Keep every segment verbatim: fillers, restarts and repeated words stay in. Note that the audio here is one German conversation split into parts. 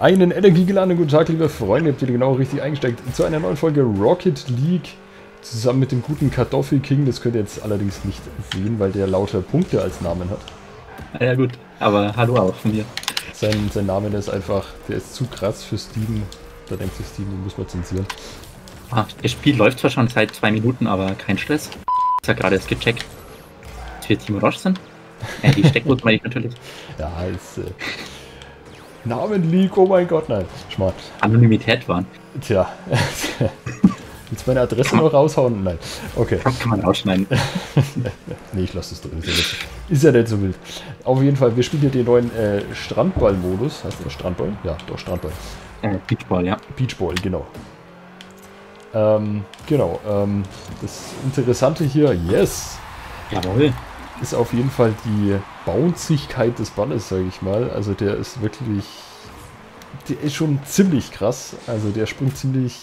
Einen energiegeladenen guten Tag, liebe Freunde, habt ihr genau richtig eingesteckt zu einer neuen Folge Rocket League zusammen mit dem guten Kartoffel King. Das könnt ihr jetzt allerdings nicht sehen, weil der lauter Punkte als Namen hat. Ja gut, aber hallo auch von mir. Sein, sein Name, der ist einfach, der ist zu krass für Steam. Da denkt sich Steam, den muss man zensieren. Ah, das Spiel läuft zwar schon seit zwei Minuten, aber kein Stress. Ich habe gerade erst gecheckt, dass wir Team Roche sind. Äh, die Steckdose meine ich natürlich. Ja, ist... Äh, Namen League, oh mein Gott, nein. Schmarrn. Anonymität waren. Tja. Willst du meine Adresse noch raushauen? Nein. Okay. Kann man rausschneiden. Nee, ich lasse das drin. Ist ja nicht so wild. Auf jeden Fall, wir spielen hier den neuen äh, Strandball-Modus. Heißt das Strandball? Ja, doch, Strandball. Äh, Beach Ball, ja. Beach Ball, genau. Ähm, genau. Ähm, das Interessante hier, yes! Jawohl. Ist auf jeden Fall die Bounzigkeit des Balles, sage ich mal. Also der ist wirklich... Der ist schon ziemlich krass. Also der springt ziemlich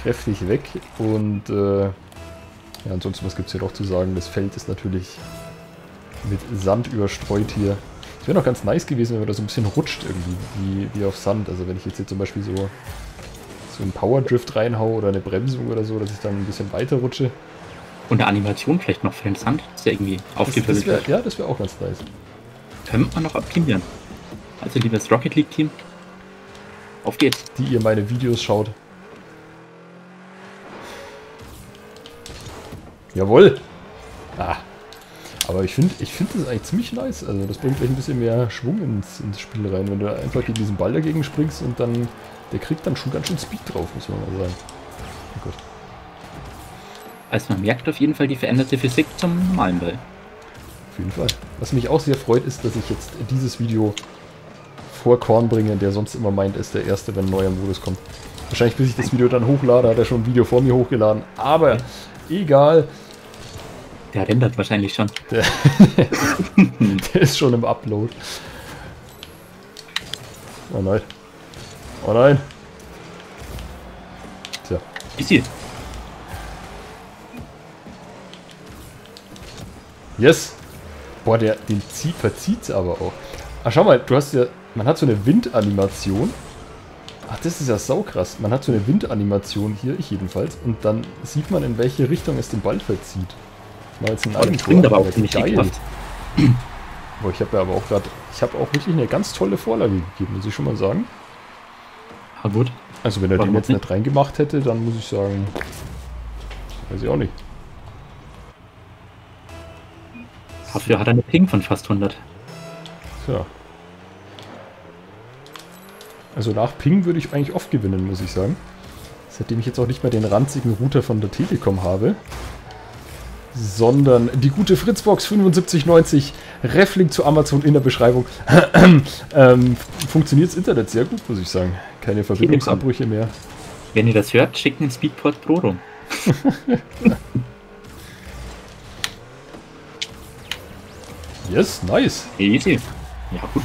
kräftig weg. Und äh, ja, ansonsten, was gibt es hier noch zu sagen? Das Feld ist natürlich mit Sand überstreut hier. Es wäre noch ganz nice gewesen, wenn man da so ein bisschen rutscht irgendwie, wie, wie auf Sand. Also wenn ich jetzt hier zum Beispiel so, so einen Powerdrift reinhaue oder eine Bremsung oder so, dass ich dann ein bisschen weiter rutsche. Und eine Animation vielleicht noch für den Sand, ist ja irgendwie aufgefüllt. Ja, das wäre auch ganz nice. Könnte man noch optimieren. Also liebes Rocket League Team, auf geht's. Die ihr meine Videos schaut. Jawohl. Ah. Aber ich finde ich find das eigentlich ziemlich nice. Also das bringt euch ein bisschen mehr Schwung ins, ins Spiel rein, wenn du einfach gegen diesen Ball dagegen springst und dann, der kriegt dann schon ganz schön Speed drauf, muss man mal sagen. Oh Gott. Also man merkt auf jeden Fall die veränderte Physik zum normalen Ball. Auf jeden Fall. Was mich auch sehr freut, ist, dass ich jetzt dieses Video vor Korn bringe, der sonst immer meint, ist der erste, wenn ein neuer Modus kommt. Wahrscheinlich, bis ich das Video dann hochlade, hat er schon ein Video vor mir hochgeladen. Aber egal. Der rendert wahrscheinlich schon. Der, der ist schon im Upload. Oh nein. Oh nein. Tja. Easy. Yes! Boah, der den zieht, verzieht's aber auch. Ach, schau mal, du hast ja... Man hat so eine Windanimation. Ach, das ist ja saukrass. Man hat so eine Windanimation hier, ich jedenfalls. Und dann sieht man, in welche Richtung es den Ball verzieht. Ich mache jetzt einen eigenen Tor. Aber auch ziemlich geil. Boah, ich habe ja aber auch gerade... Ich habe auch wirklich eine ganz tolle Vorlage gegeben, muss ich schon mal sagen. Ah, gut. Also, wenn er den jetzt nicht reingemacht hätte, dann muss ich sagen... Weiß ich auch nicht. Dafür hat er eine Ping von fast hundert. Tja. Also nach Ping würde ich eigentlich oft gewinnen, muss ich sagen. Seitdem ich jetzt auch nicht mehr den ranzigen Router von der Telekom habe, sondern die gute Fritzbox fünfundsiebzig neunzig, Reflink zu Amazon in der Beschreibung. ähm, funktioniert das Internet sehr gut, muss ich sagen. Keine Verbindungsabbrüche mehr. Wenn ihr das hört, schickt einen Speedport Pro rum. Yes, nice. Easy. Ja, gut.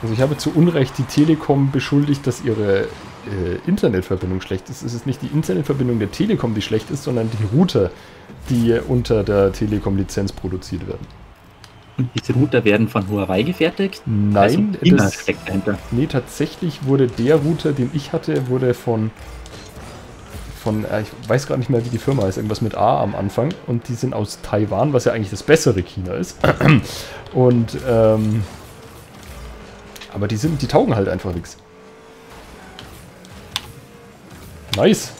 Also ich habe zu Unrecht die Telekom beschuldigt, dass ihre äh, Internetverbindung schlecht ist. Es ist nicht die Internetverbindung der Telekom, die schlecht ist, sondern die Router, die unter der Telekom-Lizenz produziert werden. Und diese Router werden von Huawei gefertigt? Nein. Also das, steckt dahinter. Nee, tatsächlich wurde der Router, den ich hatte, wurde von... Von, ich weiß gerade nicht mehr, wie die Firma heißt, irgendwas mit A am Anfang. Und die sind aus Taiwan, was ja eigentlich das bessere China ist. Und, ähm, aber die sind, die taugen halt einfach nichts. Nice.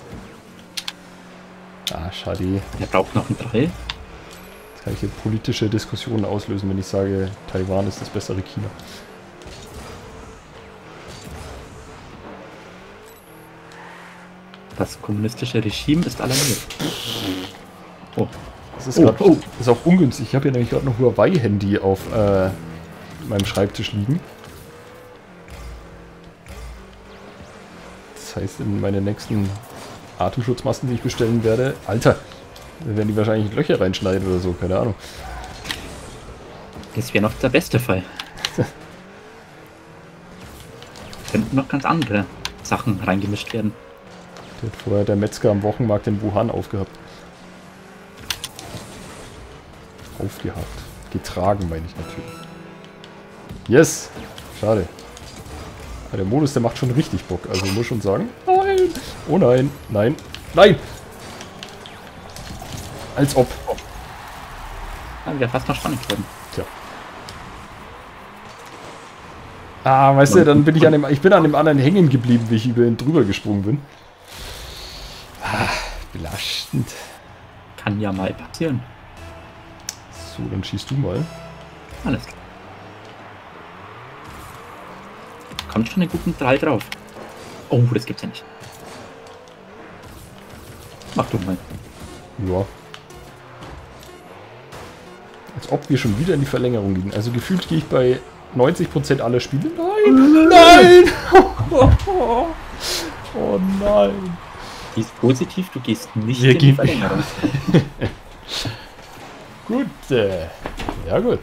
Ah, schade. Der braucht noch ein drei. Jetzt kann ich hier politische Diskussionen auslösen, wenn ich sage, Taiwan ist das bessere China. Das kommunistische Regime ist alarmiert. Oh. Das ist, oh, grad, oh. ist auch ungünstig. Ich habe hier nämlich gerade noch Huawei-Handy auf äh, meinem Schreibtisch liegen. Das heißt, in meinen nächsten Atemschutzmasken, die ich bestellen werde... Alter! Da werden die wahrscheinlich Löcher reinschneiden oder so. Keine Ahnung. Das wäre noch der beste Fall. Könnten noch ganz andere Sachen reingemischt werden. Hat vorher der Metzger am Wochenmarkt in Wuhan aufgehabt. Aufgehabt. Getragen meine ich natürlich. Yes! Schade. Aber der Modus, der macht schon richtig Bock. Also muss schon sagen. Nein! Oh nein! Nein! Nein! Als ob. Ja, wieder fast noch spannend geworden. Tja. Ah, weißt du, dann bin ich an dem, ich bin an dem anderen hängen geblieben, wie ich über ihn drüber gesprungen bin. Ah, belastend. Kann ja mal passieren. So, dann schießt du mal. Alles klar. Kommt schon einen guten drei drauf. Oh, das gibt's ja nicht. Mach du mal. Ja. Als ob wir schon wieder in die Verlängerung gehen. Also gefühlt gehe ich bei neunzig Prozent aller Spiele. Nein! Nein! Oh, oh, oh nein! Die ist positiv, du gehst nicht wir in die Verlängerung. Gut. Äh, ja gut.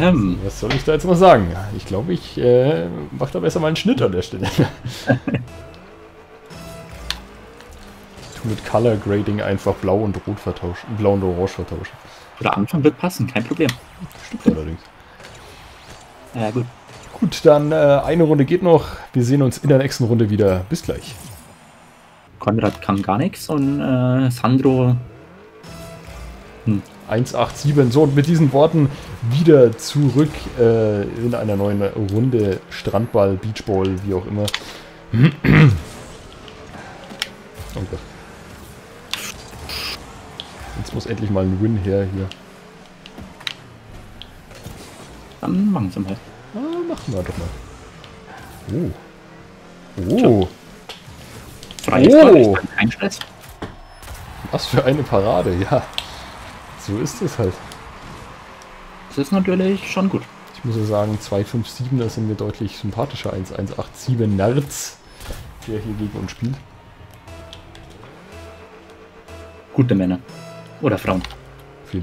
Also, was soll ich da jetzt noch sagen? Ich glaube, ich äh, mache da besser mal einen Schnitt an der Stelle. Ich tue mit Color Grading einfach blau und rot vertauschen. Blau und orange vertauschen. Oder Anfang wird passen, kein Problem. Stimmt allerdings. Ja, gut. Gut, dann äh, eine Runde geht noch. Wir sehen uns in der nächsten Runde wieder. Bis gleich. Konrad kann gar nichts und äh, Sandro... Hm. eins acht sieben. So, und mit diesen Worten wieder zurück äh, in einer neuen Runde. Strandball, Beachball, wie auch immer. Oh Gott. Jetzt muss endlich mal ein Win her hier. Dann machen wir mal. Ah, machen wir doch mal. Oh. Oh. Oh. Was für eine Parade, ja. So ist es halt. Das ist natürlich schon gut. Ich muss ja sagen, zwei fünf sieben, da sind wir deutlich sympathischer als eins acht sieben Nerz, der hier gegen uns spielt. Gute Männer. Oder Frauen.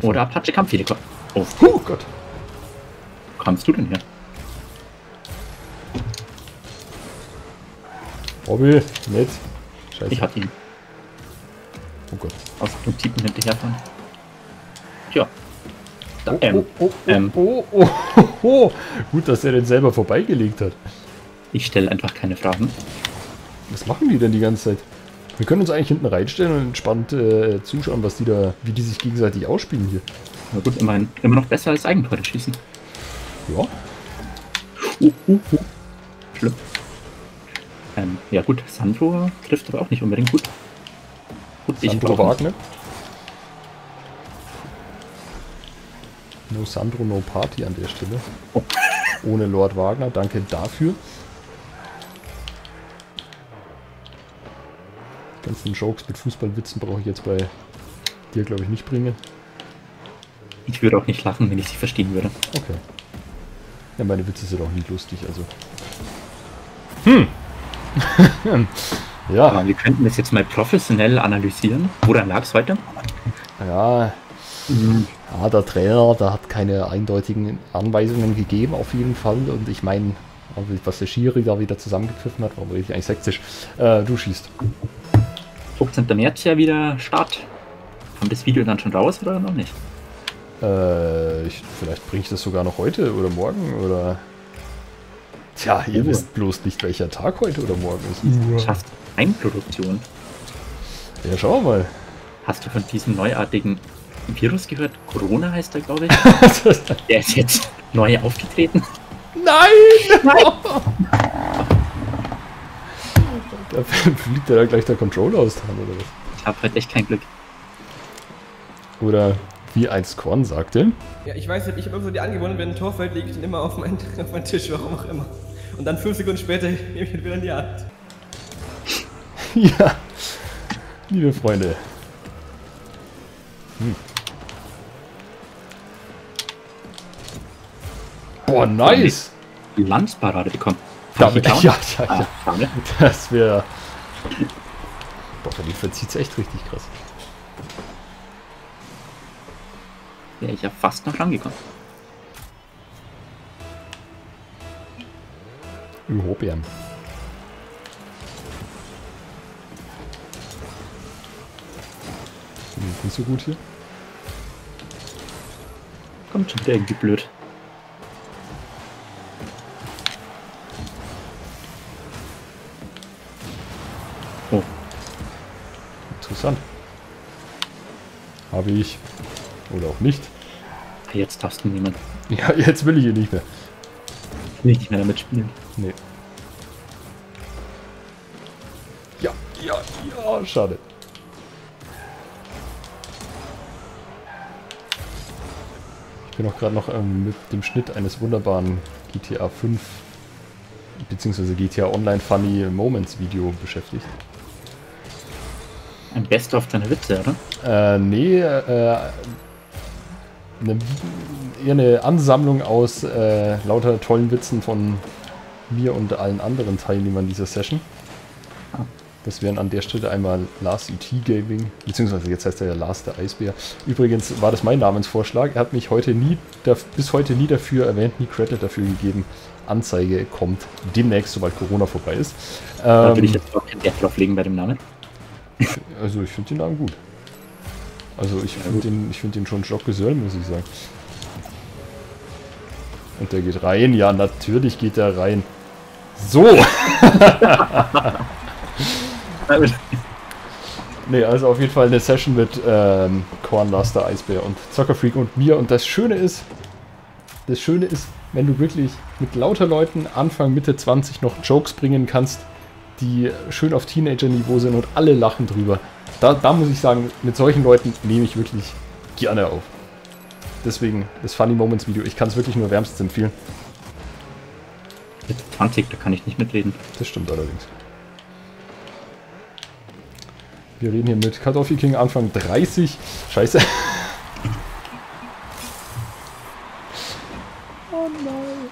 Oder Apache Kampfhelikopter. Oh, oh Gott. Wo kamst du denn her? Robby, nett. Scheiße. Ich hatte ihn. Oh Gott. Aus dem Typen hinterherfahren. Tja. Da, oh, ähm, oh, oh, ähm. oh, oh, oh, oh. Gut, dass er den selber vorbeigelegt hat. Ich stelle einfach keine Fragen. Was machen die denn die ganze Zeit? Wir können uns eigentlich hinten reinstellen und entspannt äh, zuschauen, was die da, wie die sich gegenseitig ausspielen hier. Na gut, immerhin immer noch besser als Eigentore schießen. Ja. Uh, uh, uh. Schlimm. Ähm, ja gut, Sandro trifft aber auch nicht unbedingt gut. Gut, Sandro ich Wagner. No Sandro, no Party an der Stelle. Oh. Ohne Lord Wagner, danke dafür. Die ganzen Jokes mit Fußballwitzen brauche ich jetzt bei dir, glaube ich, nicht bringen. Ich würde auch nicht lachen, wenn ich sie verstehen würde. Okay. Ja, meine Witze sind auch nicht lustig, also. Hm! Ja. Aber wir könnten das jetzt mal professionell analysieren. Woran lag es heute? Ja. Mhm. Ja, der Trainer, der hat keine eindeutigen Anweisungen gegeben, auf jeden Fall. Und ich meine, was der Schiri da wieder zusammengepfiffen hat, war wirklich eigentlich sektisch. Äh, du schießt. fünfzehnten März ja wieder Start. Kommt das Video dann schon raus oder noch nicht? Äh, ich, vielleicht bringe ich das sogar noch heute oder morgen oder... Tja, ihr Uhr. Wisst bloß nicht, welcher Tag heute oder morgen ist. Schafft Eigenproduktion. Ja, schauen wir mal. Hast du von diesem neuartigen Virus gehört? Corona heißt er, glaube ich. Der ist jetzt neu aufgetreten. Nein! Nein! Da fliegt ja gleich der Controller aus der Hand, oder was? Ich habe heute echt kein Glück. Oder wie ein Korn sagte. Ja, ich weiß nicht, ich habe immer so die Angewohnheit, wenn ein Tor fällt, lege ich den immer auf meinen, auf meinen Tisch, warum auch immer. Und dann fünf Sekunden später nehme ich den wieder in die Hand. Ja, liebe Freunde. Hm. Boah, nice! Die Landsparade bekommen. Ja, ja, ja, ja. Das wäre... Boah, die verzieht es echt richtig krass. Wäre ich ja fast noch rangekommen. Überhaupt ja. Nicht so gut hier. Kommt schon, der irgendwie blöd. Interessant. Habe ich. Oder auch nicht. Jetzt darfst du niemanden. Ja, jetzt will ich hier nicht mehr. Ich will nicht mehr damit spielen. Nee. Ja, ja, ja, schade. Ich bin auch gerade noch ähm, mit dem Schnitt eines wunderbaren G T A fünf bzw. G T A Online Funny Moments Video beschäftigt. Ein Best of deine Witze, oder? Äh, nee, äh, ne, eher eine Ansammlung aus äh, lauter tollen Witzen von mir und allen anderen Teilnehmern dieser Session. Ah. Das wären an der Stelle einmal Last E T Gaming, beziehungsweise jetzt heißt er ja Last der Eisbär. Übrigens war das mein Namensvorschlag. Er hat mich heute nie, bis heute nie dafür erwähnt, nie Credit dafür gegeben. Anzeige kommt demnächst, sobald Corona vorbei ist. Da ähm, würde ich jetzt auch keinen Wert drauf legen bei dem Namen. Also ich finde den Namen gut. Also ich finde den, find den schon Jock-Gesöll, muss ich sagen. Und der geht rein. Ja, natürlich geht der rein. So! Ne, also auf jeden Fall eine Session mit ähm, Cornluster, Eisbär und Zuckerfreak und mir. Und das Schöne ist, das Schöne ist, wenn du wirklich mit lauter Leuten Anfang, Mitte zwanzig noch Jokes bringen kannst, die schön auf Teenager-Niveau sind und alle lachen drüber. Da, da muss ich sagen, mit solchen Leuten nehme ich wirklich gerne auf. Deswegen das Funny Moments Video, ich kann es wirklich nur wärmstens empfehlen. Mit zwanzig, da kann ich nicht mitreden. Das stimmt allerdings. Wir reden hier mit Kartoffel King Anfang dreißig. Scheiße. Oh nein.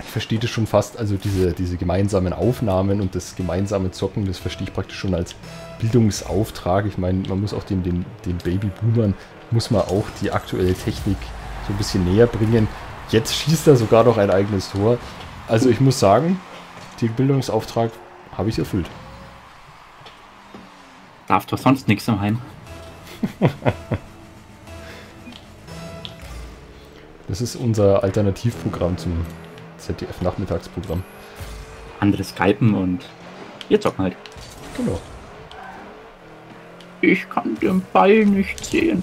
Ich verstehe das schon fast, also diese, diese gemeinsamen Aufnahmen und das gemeinsame Zocken, das verstehe ich praktisch schon als Bildungsauftrag. Ich meine, man muss auch den, den, den Babyboomern, muss man auch die aktuelle Technik so ein bisschen näher bringen. Jetzt schießt er sogar noch ein eigenes Tor. Also ich muss sagen, den Bildungsauftrag habe ich erfüllt. Darf doch sonst nichts am Heim. Das ist unser Alternativprogramm zum Z D F-Nachmittagsprogramm. Andere Skypen und wir zocken halt. Genau. Ich kann den Ball nicht sehen.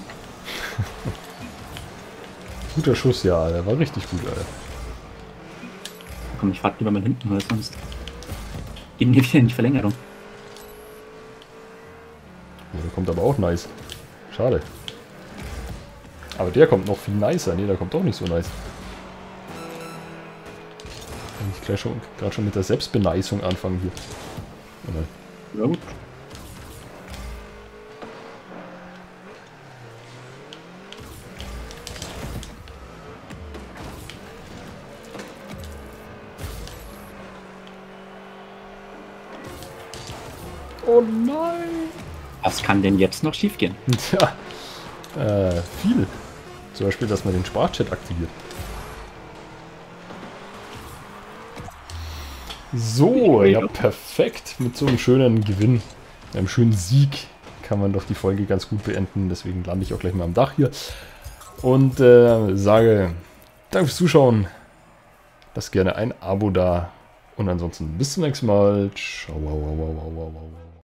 Guter Schuss, ja, der war richtig gut, Alter. Komm, ich fahre lieber mal hinten, weil sonst geben die wieder in die Verlängerung. Ja, der kommt aber auch nice. Schade. Aber der kommt noch viel nicer. Ne, der kommt auch nicht so nice. Kann ich gleich schon, gerade schon mit der Selbstbeneisung anfangen hier. Oder? Ja gut. Oh nein! Was kann denn jetzt noch schief gehen? Tja, äh, viel. Zum Beispiel, dass man den Sprachchat aktiviert. So, ja perfekt. Mit so einem schönen Gewinn, einem schönen Sieg kann man doch die Folge ganz gut beenden. Deswegen lande ich auch gleich mal am Dach hier. Und äh, sage, danke fürs Zuschauen. Lasst gerne ein Abo da. Und ansonsten bis zum nächsten Mal. Ciao.